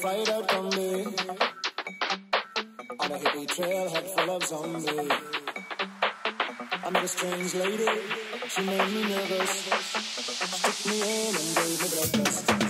fight out on me. On a hippie trailhead full of zombies. I met a strange lady, she made me nervous. She took me in and gave me breakfast.